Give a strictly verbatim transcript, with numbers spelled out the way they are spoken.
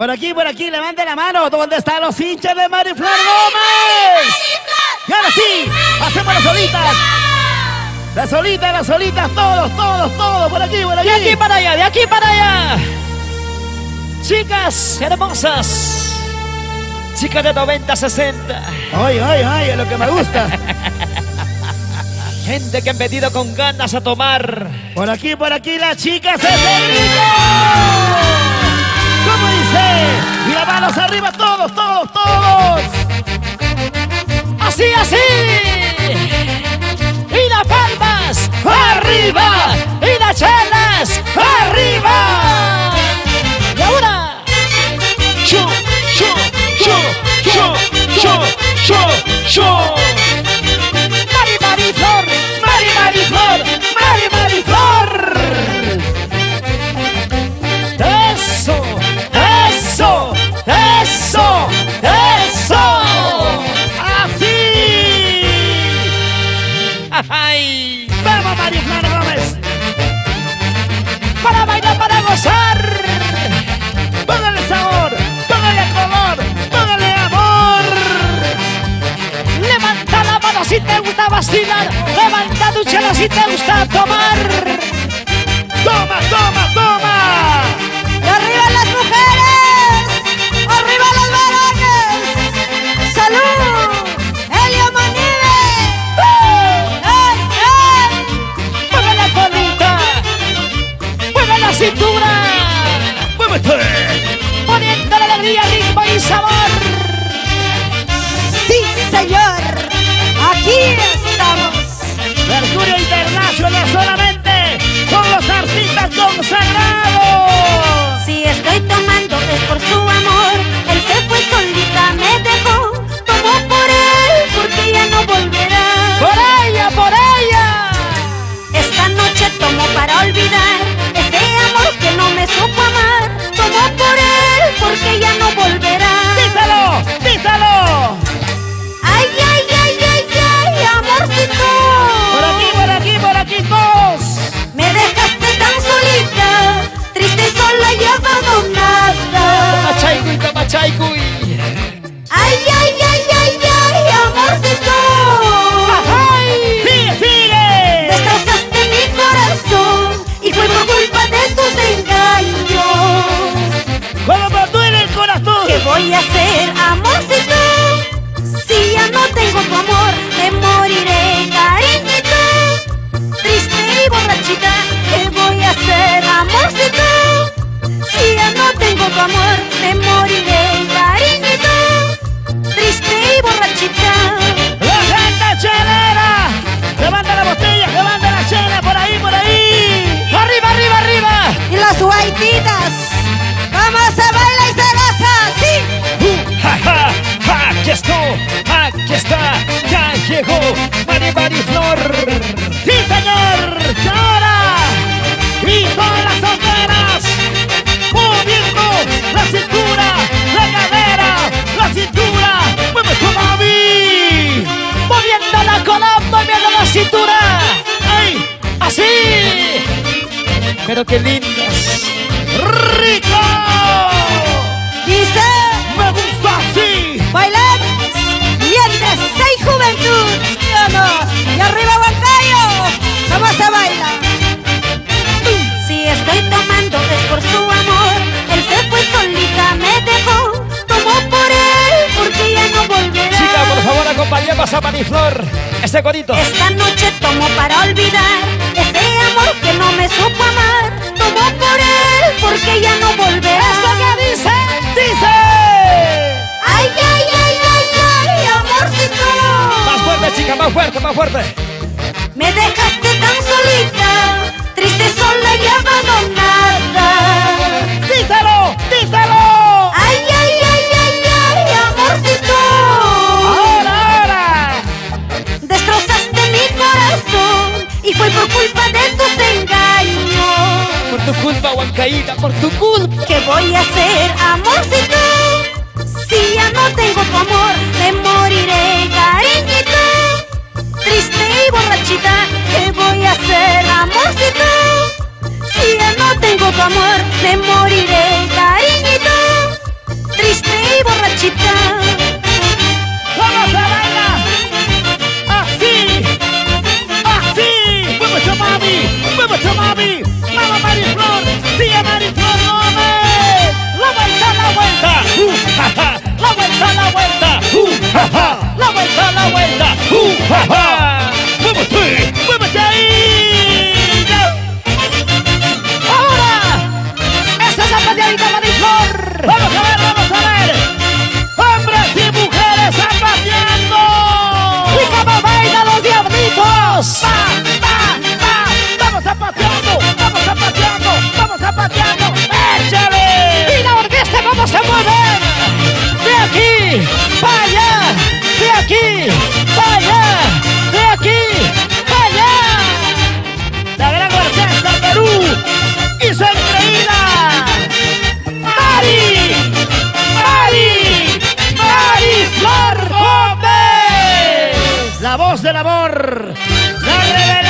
Por aquí, por aquí, levante la mano. ¿Dónde están los hinchas de Mariflor Gómez? Y ahora sí, hacemos las solitas. Las solitas, las solitas, todos, todos, todos. Por aquí, por aquí. De aquí para allá, de aquí para allá. Chicas hermosas. Chicas de noventa, sesenta. Ay, ay, ay, es lo que me gusta. Gente que han venido con ganas a tomar. Por aquí, por aquí, las chicas se ¿Cómo dice? Y las manos arriba, todos, todos, todos. Así, así. Y las palmas arriba. Y las charlas arriba. Y ahora. Chu, chu, chu, chu, chu, chu, chu. Mari, Mari, Flor. Mari, Mari, Flor. Mari, Mari, Flor. Eso. ¡Eso! ¡Eso! ¡Eso! ¡Así! ¡Ay! ¡Vamos, Mariflor Gómez! ¡Para bailar, para gozar! ¡Póngale sabor! ¡Póngale color! ¡Póngale amor! ¡Levanta la mano si te gusta vacilar! ¡Levanta tu chela si te gusta tomar! ¡Toma, toma, toma! ¡Y arriba las mujeres! ¡Arriba los varones! ¡Salud! ¡Elio Manive! ¡Ay, ay! ¡Mueve la colita! ¡Mueve la cintura! ¡Muévete! ¡Poniéndole alegría, ritmo y sabor! ¡Sí, señor! ¡Aquí estamos! ¡Mercurio Internacional solamente con los artistas consagrados! Si estoy tomando es por su amor. Él se fue solita, me dejó. Tomó por él, porque ya no volverá. ¡Por ella, por ella! Esta noche tomo para olvidar este amor que no me supo amar. Tomó por él, porque ya no volverá. ¡Díselo, díselo! ¡Ay, ay, ay, ay, ay, amorcito! Por aquí, por aquí, por aquí, todos. Me dejaste tan solita, triste, sola y abandonada. Machaicuy, machaicuy. Ay, ay, ay, ay, ay, amorcito. ¡Ay! ¡Sigue, sigue! Destrozaste mi corazón y fue por culpa de tus engaños. ¡Cómo me duele el corazón! ¿Qué voy a hacer, amorcito? Si ya no tengo tu amor, te moriré, cariñito. Triste y borrachita, ¿qué voy a hacer, amorcito? Si ya no tengo tu amor, me moriré, cariñito, triste y borrachita. ¡La gente chelera! ¡Levanta la botella, levanta la chela! ¡Por ahí, por ahí! ¡Arriba, arriba, arriba! Y las guaititas, ¿cómo se baila y se goza? ¡Sí! ¡Ja, ja! ¡Ja! ¡Aquí estoy! ¡Aquí está! ¡Ya llegó! ¡Mari, Mariflor! ¡Sí, señor! ¡Ahora! ¡Y todas las solteras! Moviendo la cintura, la cadera, la cintura, mueve tu mami. Moviendo la cola, moviendo la cintura. ¡Ay! ¡Así! Pero qué lindas. ¡Rico! Dice: me gusta así. Bailar, viernes, seis juventud. ¿Sí o no? Y arriba, Huancayo. Vamos a bailar. Si estoy tomando es por su amor. Él se fue solita, me dejó. Tomó por él, porque ya no volverá. Chica, por favor, acompañemos a Mariflor. Este corito. Esta noche tomo para olvidar este amor que no me supo amar. Tomó por él, porque ya no volverá. ¿Esto qué dice? Dice: ay, ay, ay, ay, ay, amorcito. Más fuerte, chica, más fuerte, más fuerte. Me dejaste tan solita, triste, sola y abandonada. ¡Díselo! ¡Díselo! ¡Ay, ay, ay, ay, ay, amorcito! ¡Ahora, ahora! Destrozaste mi corazón y fue por culpa de tus engaños. Por tu culpa, Huancaíta, por tu culpa. ¿Qué voy a hacer, amorcito? Si ya no tengo tu amor, me moriré, cariñito, triste y borrachita. ¿Qué voy a hacer, amorcito? Si ya no tengo tu amor, me moriré, cariñito, da la vuelta. ¡Uh, ja, ja! ¡Muévete! ¡Muévete ahí! ¡Ya! ¡Ahora! ¡Esa zapateadita, Mariflor! ¡Vamos a ver, vamos a ver! ¡Hombres y mujeres zapateando! ¡Y cómo bailan los diablitos! ¡Va, va, va! ¡Vamos zapateando! ¡Vamos zapateando! ¡Vamos zapateando! ¡Échale! ¡Y la orquesta cómo se mueve! De aquí para allá, de aquí para allá, de aquí para allá. La gran orquesta de Perú hizo increíble. Mari, Mari, Mariflor Gómez, la voz del amor, la reverencia.